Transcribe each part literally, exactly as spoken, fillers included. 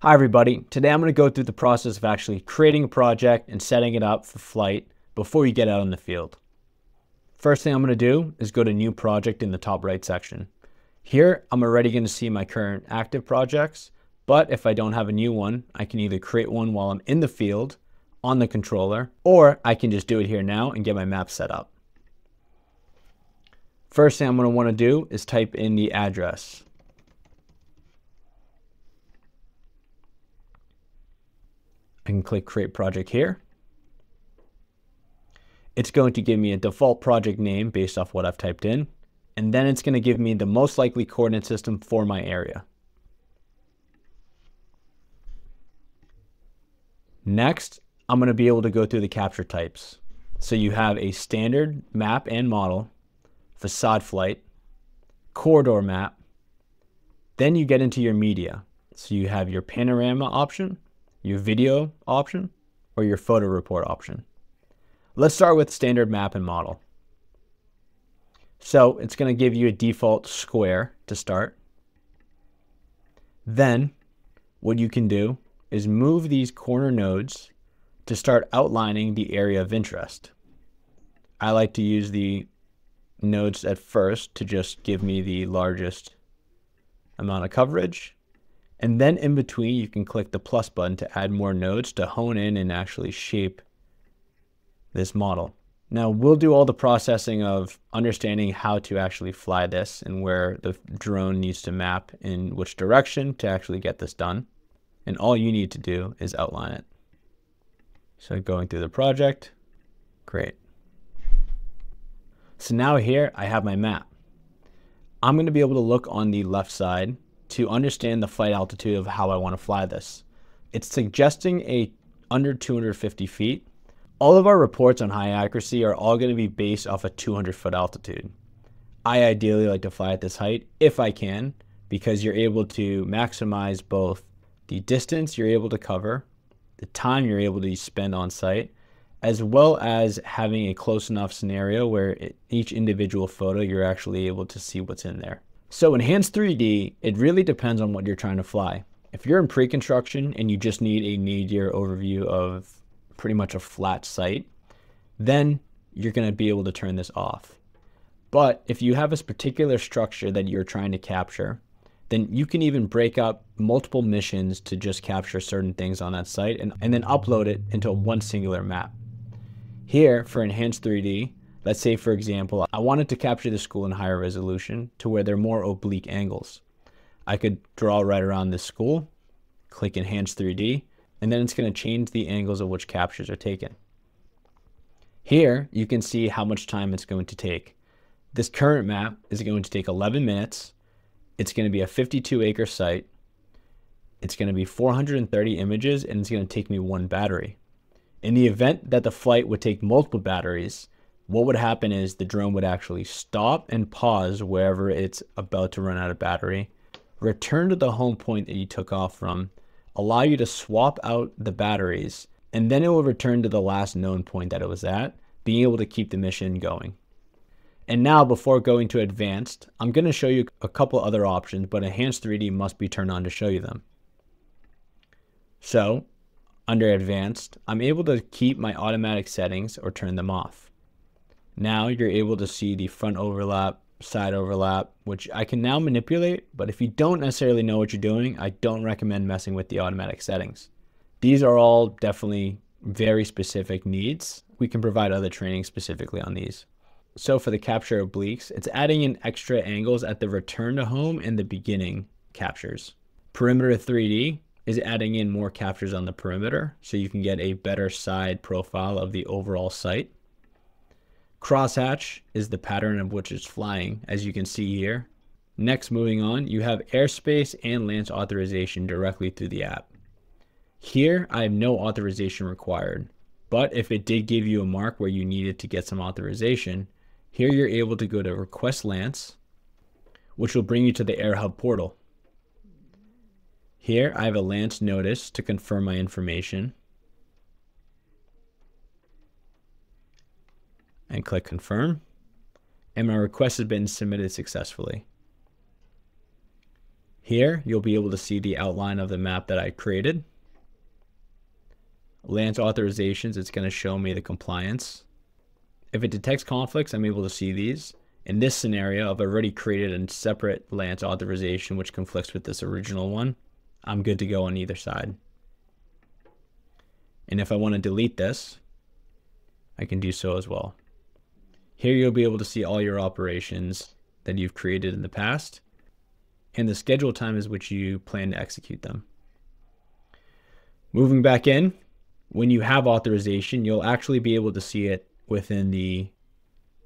Hi everybody, today I'm going to go through the process of actually creating a project and setting it up for flight before you get out on the field. First thing I'm going to do is go to new project in the top right section. Here I'm already going to see my current active projects, but if I don't have a new one, I can either create one while I'm in the field on the controller, or I can just do it here now and get my map set up. First thing I'm going to want to do is type in the address. I can click create project here. It's going to give me a default project name based off what I've typed in, and then it's going to give me the most likely coordinate system for my area. Next, I'm going to be able to go through the capture types. So you have a standard map and model, facade flight, corridor map, then you get into your media. So you have your panorama option, your video option, or your photo report option. Let's start with standard map and model. So it's going to give you a default square to start. Then what you can do is move these corner nodes to start outlining the area of interest. I like to use the nodes at first to just give me the largest amount of coverage. And then in between, you can click the plus button to add more nodes to hone in and actually shape this model. Now we'll do all the processing of understanding how to actually fly this and where the drone needs to map in which direction to actually get this done. And all you need to do is outline it. So going through the project, great. So now here I have my map. I'm going to be able to look on the left side to understand the flight altitude of how I want to fly this. It's suggesting a under two hundred fifty feet. All of our reports on high accuracy are all going to be based off a two hundred foot altitude. I ideally like to fly at this height if I can, because you're able to maximize both the distance you're able to cover, the time you're able to spend on site, as well as having a close enough scenario where it, each individual photo, you're actually able to see what's in there. So enhanced three D, it really depends on what you're trying to fly. If you're in pre-construction and you just need a nadir overview of pretty much a flat site, then you're going to be able to turn this off. But if you have this particular structure that you're trying to capture, then you can even break up multiple missions to just capture certain things on that site and, and then upload it into one singular map. Here for enhanced three D, let's say, for example, I wanted to capture the school in higher resolution to where they're more oblique angles. I could draw right around this school, click Enhance three D, and then it's going to change the angles at which captures are taken. Here, you can see how much time it's going to take. This current map is going to take eleven minutes. It's going to be a fifty-two acre site. It's going to be four hundred thirty images, and it's going to take me one battery. In the event that the flight would take multiple batteries, what would happen is the drone would actually stop and pause wherever it's about to run out of battery, return to the home point that you took off from, allow you to swap out the batteries, and then it will return to the last known point that it was at, being able to keep the mission going. And now before going to advanced, I'm going to show you a couple other options, but enhanced three D must be turned on to show you them. So under advanced, I'm able to keep my automatic settings or turn them off. Now you're able to see the front overlap, side overlap, which I can now manipulate, but if you don't necessarily know what you're doing, I don't recommend messing with the automatic settings. These are all definitely very specific needs. We can provide other training specifically on these. So for the capture obliques, it's adding in extra angles at the return to home and the beginning captures. Perimeter three D is adding in more captures on the perimeter, so you can get a better side profile of the overall site. Crosshatch is the pattern of which it's flying, as you can see here. Next, moving on, you have airspace and LAANC authorization directly through the app. Here, I have no authorization required, but if it did give you a mark where you needed to get some authorization, here you're able to go to Request LAANC, which will bring you to the AirHub portal. Here, I have a LAANC notice to confirm my information. And click confirm, and my request has been submitted successfully. Here, you'll be able to see the outline of the map that I created. LAANC authorizations, it's going to show me the compliance. If it detects conflicts, I'm able to see these. In this scenario, I've already created a separate LAANC authorization which conflicts with this original one. I'm good to go on either side. And if I want to delete this, I can do so as well. Here you'll be able to see all your operations that you've created in the past, and the schedule time is which you plan to execute them. Moving back in, when you have authorization, you'll actually be able to see it within the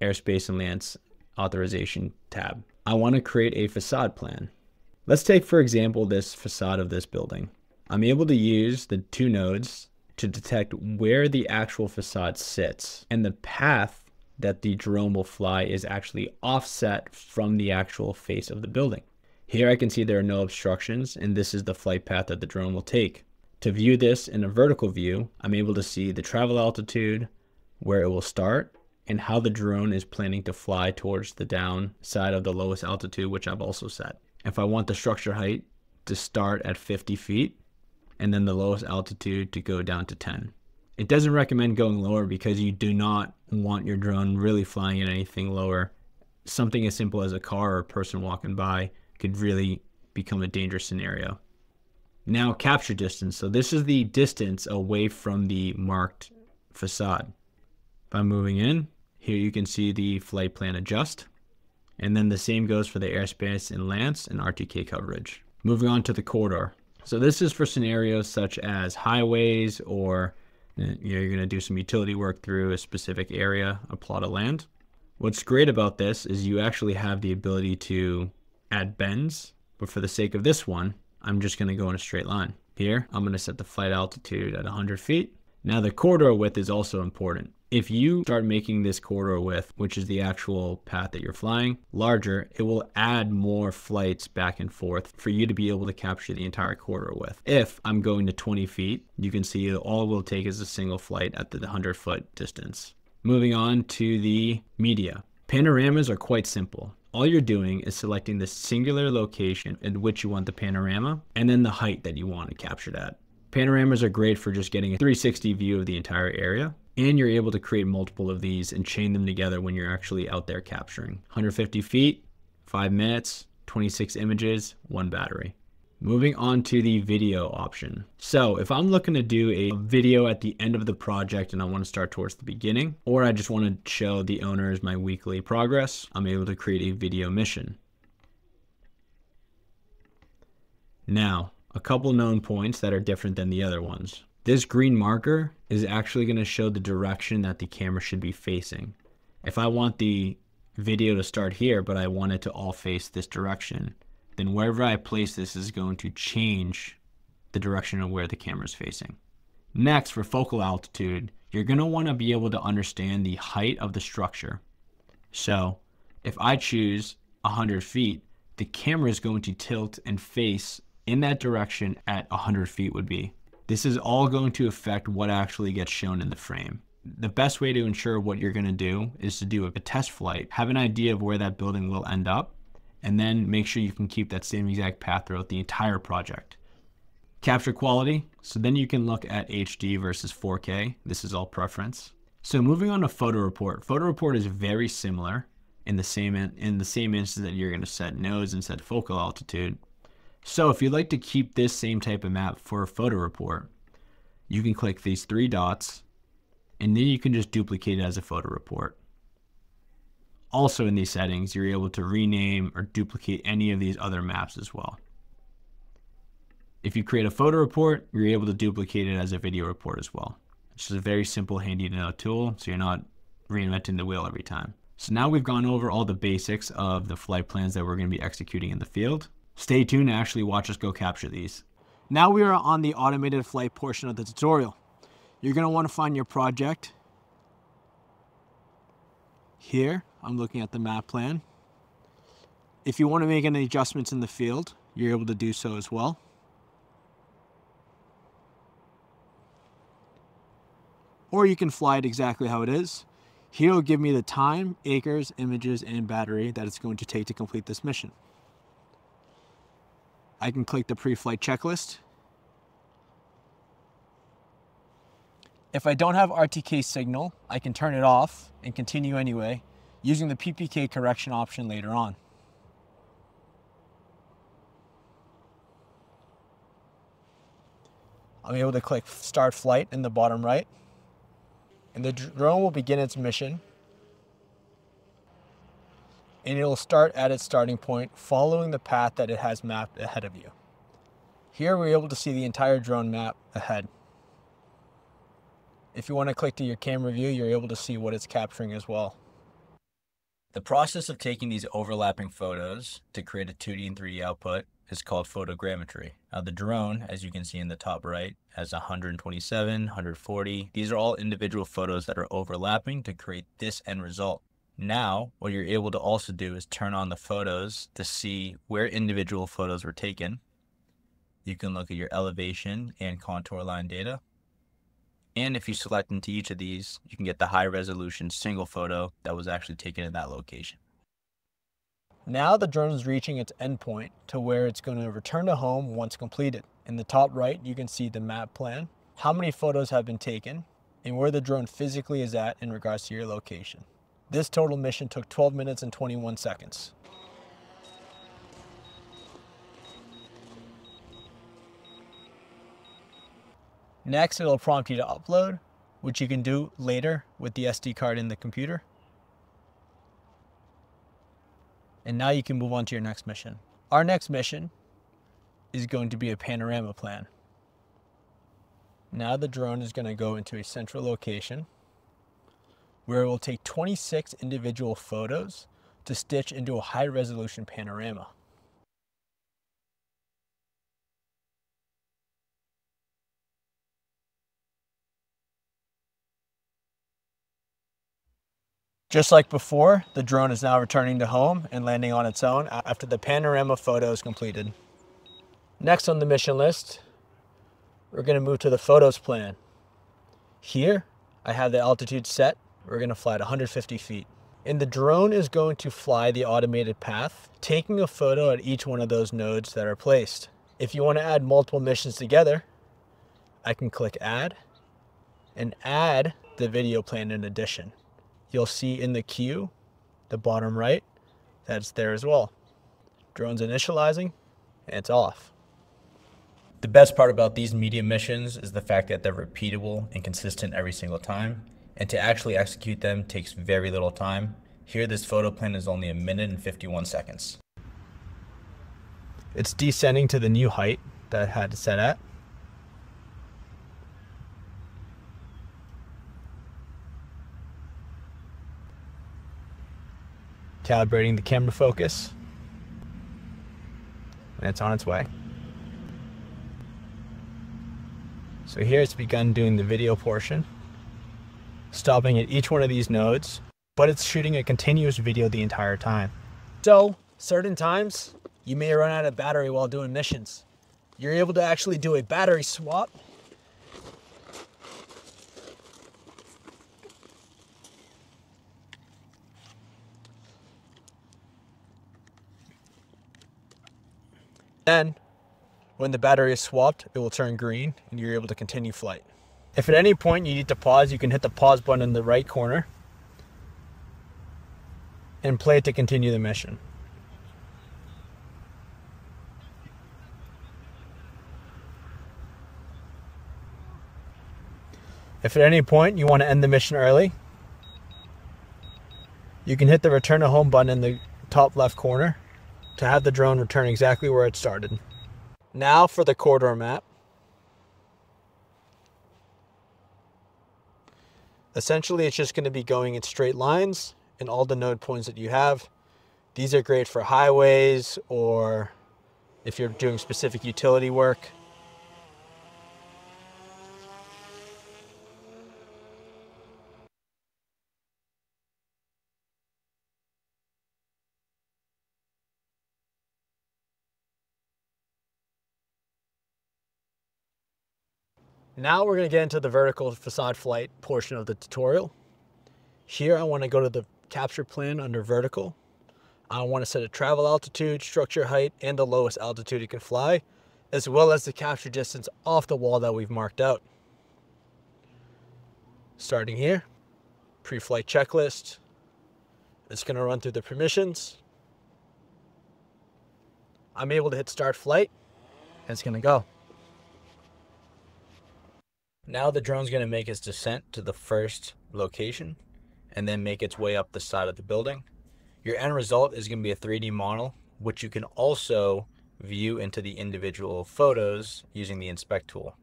Airspace and LAANC Authorization tab. I want to create a facade plan. Let's take, for example, this facade of this building. I'm able to use the two nodes to detect where the actual facade sits, and the path that the drone will fly is actually offset from the actual face of the building. Here I can see there are no obstructions, and this is the flight path that the drone will take. To view this in a vertical view, I'm able to see the travel altitude, where it will start, and how the drone is planning to fly towards the down side of the lowest altitude, which I've also set. If I want the structure height to start at fifty feet, and then the lowest altitude to go down to ten. It doesn't recommend going lower because you do not want your drone really flying at anything lower. Something as simple as a car or a person walking by could really become a dangerous scenario. Now, capture distance. So this is the distance away from the marked facade. If I'm moving in, here you can see the flight plan adjust. And then the same goes for the airspace and LAANC and R T K coverage. Moving on to the corridor. So this is for scenarios such as highways, or you know, you're going to do some utility work through a specific area, a plot of land. What's great about this is you actually have the ability to add bends, but for the sake of this one, I'm just going to go in a straight line. Here, I'm going to set the flight altitude at one hundred feet. Now the corridor width is also important. If you start making this corridor width, which is the actual path that you're flying, larger, it will add more flights back and forth for you to be able to capture the entire corridor width. If I'm going to twenty feet, you can see all it will take is a single flight at the one hundred foot distance. Moving on to the media. Panoramas are quite simple. All you're doing is selecting the singular location in which you want the panorama, and then the height that you want to capture that. Panoramas are great for just getting a three sixty view of the entire area, and you're able to create multiple of these and chain them together when you're actually out there capturing. one hundred fifty feet, five minutes, twenty-six images, one battery. Moving on to the video option. So if I'm looking to do a video at the end of the project and I want to start towards the beginning, or I just want to show the owners my weekly progress, I'm able to create a video mission. Now, a couple known points that are different than the other ones. This green marker is actually going to show the direction that the camera should be facing. If I want the video to start here, but I want it to all face this direction, then wherever I place this is going to change the direction of where the camera is facing. Next, for focal altitude, you're going to want to be able to understand the height of the structure. So if I choose one hundred feet, the camera is going to tilt and face in that direction at one hundred feet would be. This is all going to affect what actually gets shown in the frame. The best way to ensure what you're going to do is to do a test flight, have an idea of where that building will end up, and then make sure you can keep that same exact path throughout the entire project. Capture quality. So then you can look at H D versus four K. This is all preference. So moving on to photo report. Photo report is very similar in the same, in the same instance that you're going to set nodes and set focal altitude. So if you'd like to keep this same type of map for a photo report, you can click these three dots, and then you can just duplicate it as a photo report. Also in these settings, you're able to rename or duplicate any of these other maps as well. If you create a photo report, you're able to duplicate it as a video report as well. This is a very simple, handy to know tool, so you're not reinventing the wheel every time. So now we've gone over all the basics of the flight plans that we're going to be executing in the field. Stay tuned and actually watch us go capture these. Now we are on the automated flight portion of the tutorial. You're going to want to find your project. Here, I'm looking at the map plan. If you want to make any adjustments in the field, you're able to do so as well. Or you can fly it exactly how it is. Here will give me the time, acres, images, and battery that it's going to take to complete this mission. I can click the pre-flight checklist. If I don't have R T K signal, I can turn it off and continue anyway, using the P P K correction option later on. I'm able to click Start Flight in the bottom right, and the drone will begin its mission, and it will start at its starting point, following the path that it has mapped ahead of you. Here we're able to see the entire drone map ahead. If you want to click to your camera view, you're able to see what it's capturing as well. The process of taking these overlapping photos to create a two D and three D output is called photogrammetry. Now the drone, as you can see in the top right, has one hundred twenty-seven, one hundred forty. These are all individual photos that are overlapping to create this end result. Now, what you're able to also do is turn on the photos to see where individual photos were taken. You can look at your elevation and contour line data. And if you select into each of these, you can get the high resolution single photo that was actually taken in that location. Now the drone is reaching its endpoint to where it's going to return to home once completed. In the top right, you can see the map plan, how many photos have been taken, and where the drone physically is at in regards to your location. This total mission took twelve minutes and twenty-one seconds. Next, it'll prompt you to upload, which you can do later with the S D card in the computer. And now you can move on to your next mission. Our next mission is going to be a panorama plan. Now the drone is going to go into a central location where it will take twenty-six individual photos to stitch into a high-resolution panorama. Just like before, the drone is now returning to home and landing on its own after the panorama photo is completed. Next on the mission list, we're going to move to the photos plan. Here, I have the altitude set. We're going to fly at one hundred fifty feet. And the drone is going to fly the automated path, taking a photo at each one of those nodes that are placed. If you want to add multiple missions together, I can click Add and add the video plan in addition. You'll see in the queue, the bottom right, that's there as well. Drone's initializing, and it's off. The best part about these media missions is the fact that they're repeatable and consistent every single time, and to actually execute them takes very little time. Here, this photo plan is only a minute and fifty-one seconds. It's descending to the new height that I had it set at. Calibrating the camera focus, and it's on its way. So here it's begun doing the video portion, stopping at each one of these nodes, but it's shooting a continuous video the entire time. So certain times you may run out of battery while doing missions. You're able to actually do a battery swap . Then, when the battery is swapped, it will turn green and you're able to continue flight. If at any point you need to pause, you can hit the pause button in the right corner and play it to continue the mission. If at any point you want to end the mission early, you can hit the return to home button in the top left corner to have the drone return exactly where it started. Now for the corridor map. Essentially, it's just going to be going in straight lines and all the node points that you have. These are great for highways or if you're doing specific utility work. Now we're going to get into the vertical facade flight portion of the tutorial. Here I want to go to the capture plan under vertical. I want to set a travel altitude, structure height, and the lowest altitude it can fly, as well as the capture distance off the wall that we've marked out. Starting here, pre-flight checklist. It's going to run through the permissions. I'm able to hit start flight, and it's going to go. Now the drone's going to make its descent to the first location and then make its way up the side of the building. Your end result is going to be a three D model, which you can also view into the individual photos using the inspect tool.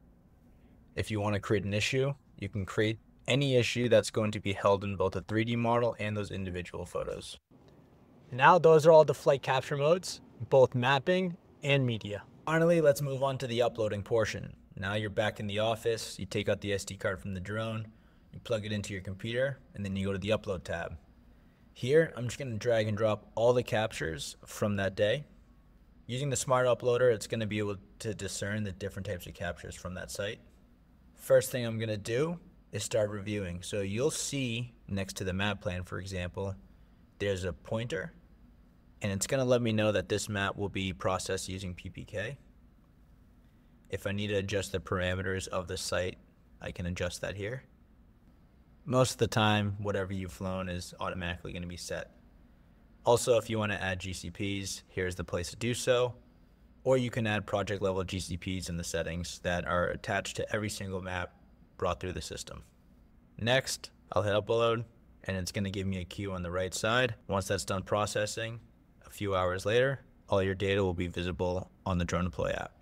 If you want to create an issue, you can create any issue that's going to be held in both a three D model and those individual photos. Now those are all the flight capture modes, both mapping and media. Finally, let's move on to the uploading portion. Now you're back in the office, you take out the S D card from the drone, you plug it into your computer, and then you go to the upload tab. Here, I'm just going to drag and drop all the captures from that day. Using the smart uploader, it's going to be able to discern the different types of captures from that site. First thing I'm going to do is start reviewing. So you'll see next to the map plan, for example, there's a pointer, and it's going to let me know that this map will be processed using P P K. If I need to adjust the parameters of the site, I can adjust that here. Most of the time, whatever you've flown is automatically going to be set. Also, if you want to add G C Ps, here's the place to do so. Or you can add project level G C Ps in the settings that are attached to every single map brought through the system. Next, I'll hit upload, and it's going to give me a queue on the right side. Once that's done processing, a few hours later, all your data will be visible on the DroneDeploy app.